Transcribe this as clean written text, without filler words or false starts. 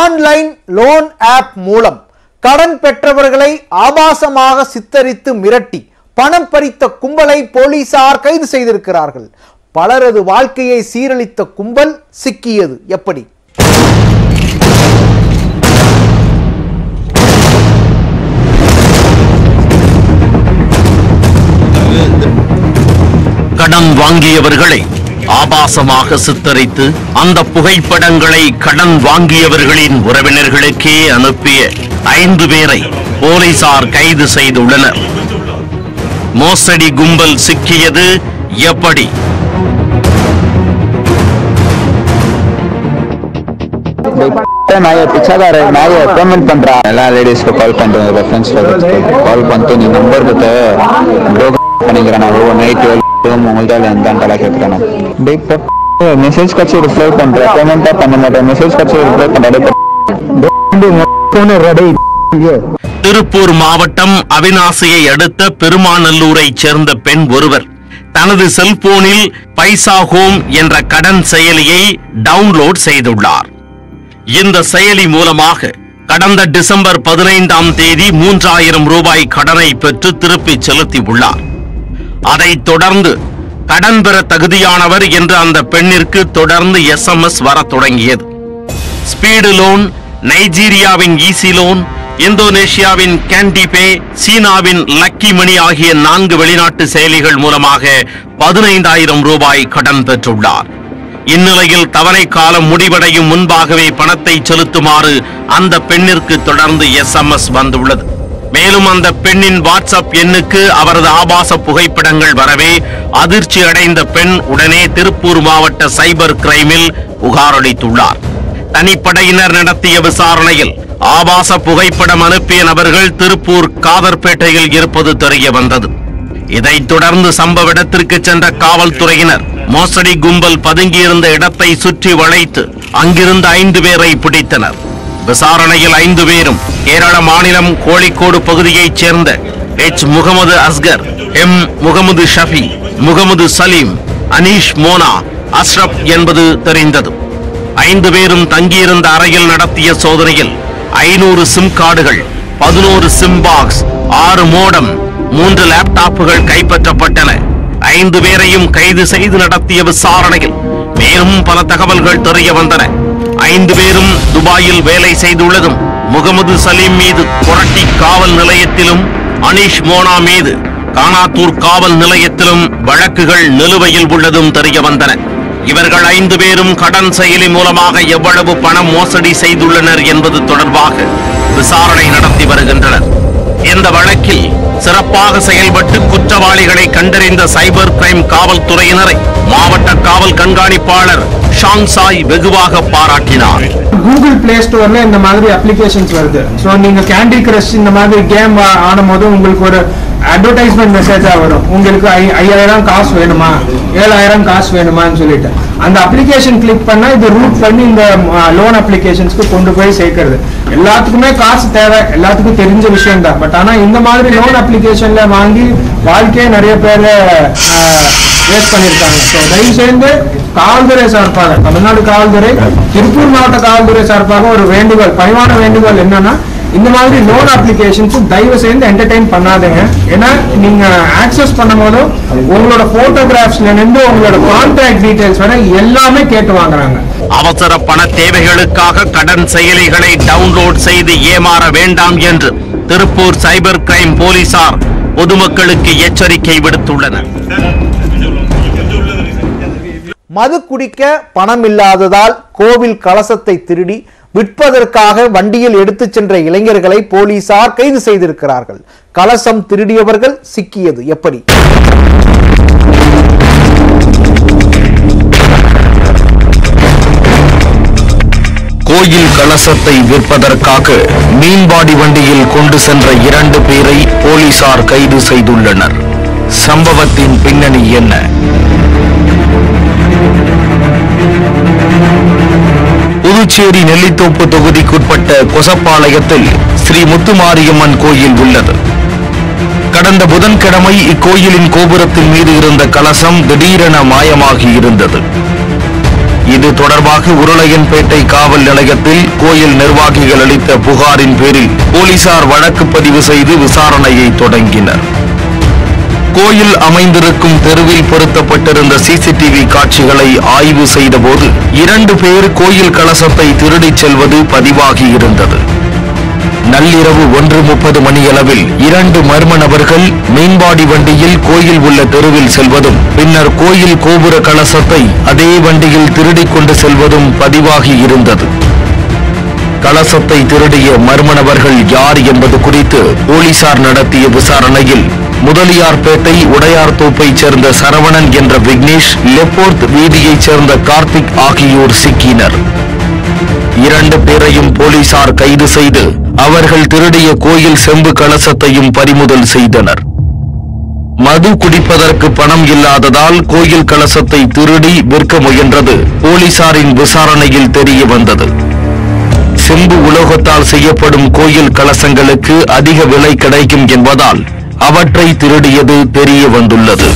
Online loan app மூலம் கடன் பெற்றவர்களை ஆபாசமாக சித்தரித்து மிரட்டி பணம் பறித்த கும்பலை போலீசார் கைது செய்திருக்கிறார்கள். பலரது வாழ்க்கையை சீரழித்த கும்பல் சிக்கியது எப்படி? கடன் வாங்கியவர்களை ஆபாசமாக சித்தரித்து அந்த புகைப்படங்களை கடன் வாங்கியவர்களின் உறவினர்களுக்கே அனுப்பிய 5 பேரை போலீசார் கைது செய்துள்ளனர். மோசடி கும்பல் சிக்கியது எப்படி? पेमेंट पड़ा लेडीस को call call message reply payment message Tiruppur மாவட்டம் அவிநாசியை அடுத்த பெருமாநல்லூரை சேர்ந்த பெண் ஒருவர் தனது செல்போனில் பைசா ஹோம் என்ற கடன் செயலியை டவுன்லோட் செய்துள்ளார். இந்த செயலி மூலமாக கடந்த டிசம்பர் 15ஆம் தேதி 3000 ரூபாய் கடனை பெற்று திருப்பி செலுத்தி உள்ளார். அதைத் தொடர்ந்து கடன் பெற தகுதியானவர் என்று அந்த பெண்ணிற்கு தொடர்ந்து SMS வர தொடங்கியது. ஸ்பீடு லோன், நைஜீரியாவின் ஈசி லோன், இந்தோனேஷியாவின் கேண்டிபே, சீனாவின் லக்கி மணி ஆகிய 4 வெளிநாட்டு செயலிகள் மூலமாக 15000 ரூபாய் கடன் பெற்றுள்ளார். இந்நிலையில் தவணை காலம் முடிவடையும் முன்பாகவே பணத்தை செலுத்துமாறு அந்த பெண்ணிற்கு தொடர்ந்து SMS வந்துள்ளது. மேலும் அந்த பெண்ணின் வாட்ஸ்அப் எண்ணுக்கு அவரது ஆபாச புகைப்படங்கள் வரவே அதிர்ச்சி அடைந்த பெண் உடனே திருப்பூர் மாவட்ட சைபர் கிரைமில் புகாரளித்துள்ளார். தனிப்படையினர் நடத்திய விசாரணையில் ஆபாச புகைப்படம் அனுப்பிய நபர்கள் திருப்பூர் காதர்பேட்டையில் இருப்பது தெரிய வந்தது. இதைத் தொடர்ந்து சம்பவ இடத்திற்கு சென்ற காவல்துறையினர் மோசடி கும்பல் பதுங்கியிருந்த இடத்தை சுற்றி வளைத்து அங்கிருந்து 5 பேரை பிடித்தனர். விசாரணையில் 5 பேரும் கேரள மாநிலம் கோழிக்கோடு பகுதியைச் சேர்ந்த H. முகமது அஸ்கர், M. முகமது ஷஃபி, முகமது சலீம், அனீஷ் மோனா, அஸ்ரப் என்பது தெரிந்தது. 5 பேரும் தங்கியிருந்த அறையில் நடத்திய சோதனையில் 500 SIM கார்டுகள், 14 SIM பாக்ஸ், 6 மோடம், 3 லேப்டாப்புகள் கைப்பற்றப்பட்டன. 5 பேரையும் கைது செய்து நடத்திய விசாரணையில் மேலும் பல தகவல்கள் தெரிய வந்தன. 5 பேரும் துபாயில் வேலை செய்துள்ளதும், முகமது சலீம் மீது கொரட்டி காவல் நிலையத்திலும் அனீஷ் மோனா மீது கானாத்தூர் காவல் நிலையத்திலும் வழக்குகள் நிலுவையில் உள்ளதும் தெரிய வந்தன. இவர்கள் 5 பேரும் கடன் செயலி மூலமாக எவ்வளவு பணம் மோசடி செய்துள்ளனர் என்பது தொடர்பாக விசாரணை நடத்தி வருகின்றனர். இந்த வழக்கில் சிறப்பாக செயல்பட்டு குற்றவாளிகளை கண்டறிந்த சைபர் கிரைம் காவல்துறையினரை மாவட்ட காவல் கண்காணிப்பாளர் சாங்சாய் வெகுவாக பாராட்டினார். கூகுள் பிளே ஸ்டோர்ல இந்த மாதிரி அப்ளிகேஷன்ஸ் வருது. சோ நீங்க கேண்டி கிரஷ் இந்த மாதிரி கேம் ஆடும்போது உங்களுக்கு ஒரு அட்வர்டைஸ்மெண்ட் மெசேஜா வரும். உங்களுக்கு 5000 காசு வேணுமா, 7000 காசு வேணுமான்னு சொல்லிட்டு அந்த அப்ளிகேஷன் கிளிக் பண்ணா இது ரூட் பண்ணி இந்த லோன் அப்ளிகேஷன்ஸ்க்கு கொண்டு போய் சேர்க்கிறது. எல்லாத்துக்குமே காசு தேவை, எல்லாத்துக்கும் தெரிஞ்ச விஷயம் தான். பட் ஆனா இந்த மாதிரி லோன் அப்ளிகேஷன்ல வாங்கி வாழ்க்கையை நிறைய பேர் வேஸ்ட் பண்ணியிருக்காங்க. ஸோ தயவு சேர்ந்து காவல்துறை சார்பாக, தமிழ்நாடு காவல்துறை, திருப்பூர் மாவட்ட காவல்துறை சார்பாக ஒரு வேண்டுகோள், பணிவான வேண்டுகோள் என்னன்னா இந்த மாதிரி லோன் அப்ளிகேஷன்ஸ் தயவு சேர்ந்து என்டர்டெயின் பண்ணாதீங்க. ஏன்னா நீங்க ஆக்சஸ் பண்ணும் போதும் உங்களோட போட்டோகிராஃப்ஸ்ல நின்று உங்களோட கான்டாக்ட் டீடைல்ஸ் வரை எல்லாமே கேட்டு வாங்குறாங்க. அவசர பண தேவைகளுக்காக கடன் செயலிகளை டவுன்லோட் செய்து ஏமாற வேண்டாம் என்று திருப்பூர் சைபர் கிரைம் போலீசார் பொதுமக்களுக்கு எச்சரிக்கை விடுத்துள்ளனர். மது குடிக்க பணம் இல்லாததால் கோவில் கலசத்தை திருடி விற்பதற்காக வண்டியில் எடுத்துச் சென்ற இளைஞர்களை போலீசார் கைது செய்திருக்கிறார்கள். கலசம் திருடியவர்கள் சிக்கியது எப்படி? கோயில் கலசத்தை விற்பதற்காக மீன்பாடி வண்டியில் கொண்டு சென்ற 2 பேரை போலீசார் கைது செய்துள்ளனர். சம்பவத்தின் பின்னணி என்ன? புதுச்சேரி நெல்லித்தோப்பு தொகுதிக்குட்பட்ட கொசப்பாளையத்தில் ஸ்ரீ முத்துமாரியம்மன் கோயில் உள்ளது. கடந்த புதன்கிழமை இக்கோயிலின் கோபுரத்தின் மீது இருந்த கலசம் திடீரென மாயமாகி இருந்தது. இது தொடர்பாக உருளையன்பேட்டை காவல் நிலையத்தில் கோயில் நிர்வாகிகள் அளித்த புகாரின் பேரில் போலீசார் வழக்கு பதிவு செய்து விசாரணையை தொடங்கினர். கோயில் அமைந்திருக்கும் தெருவில் பொருத்தப்பட்டிருந்த சிசிடிவி காட்சிகளை ஆய்வு செய்தபோது 2 பேர் கோயில் கலசத்தை திருடிச் செல்வது பதிவாகியிருந்தது. நள்ளிரவு 1:30 மணியளவில் 2 மர்ம நபர்கள் மீன்பாடி வண்டியில் கோயில் உள்ள தெருவில் செல்வதும் பின்னர் கோயில் கோபுர கலசத்தை அதே வண்டியில் திருடிக் கொண்டு செல்வதும் பதிவாகி இருந்தது. கலசத்தை திருடிய மர்ம நபர்கள் யார் என்பது குறித்து போலீசார் நடத்திய விசாரணையில் முதலியார்பேட்டை உடையார்தோப்பைச் சேர்ந்த சரவணன் என்ற விக்னேஷ், லெப்போர்த் வீதியைச் சேர்ந்த கார்த்திக் ஆகியோர் சிக்கினர். 2 பேரையும் போலீசார் கைது செய்து அவர்கள் திருடிய கோயில் செம்பு கலசத்தையும் பறிமுதல் செய்தனர். மது குடிப்பதற்கு பணம் இல்லாததால் கோயில் கலசத்தை திருடி விற்க முயன்றது போலீசாரின் விசாரணையில் தெரிய வந்தது. செம்பு உலோகத்தால் செய்யப்படும் கோயில் கலசங்களுக்கு அதிக விலை கிடைக்கும் என்பதால் அவற்றை திருடியது தெரிய வந்துள்ளது.